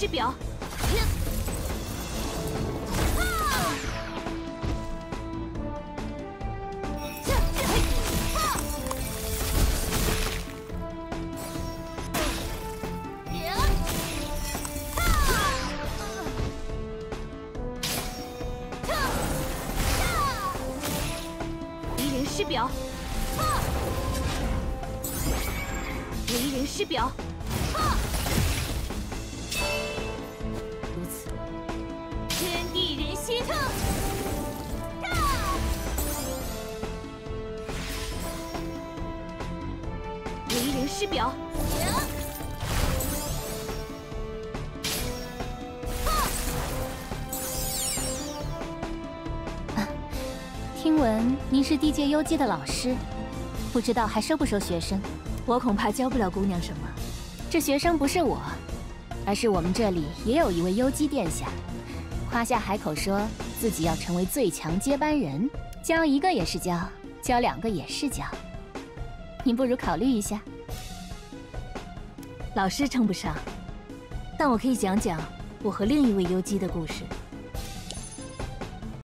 师表。 您是地界幽姬的老师，不知道还收不收学生？我恐怕教不了姑娘什么。这学生不是我，而是我们这里也有一位幽姬殿下，夸下海口说自己要成为最强接班人，教一个也是教，教两个也是教。您不如考虑一下。老师称不上，但我可以讲讲我和另一位幽姬的故事。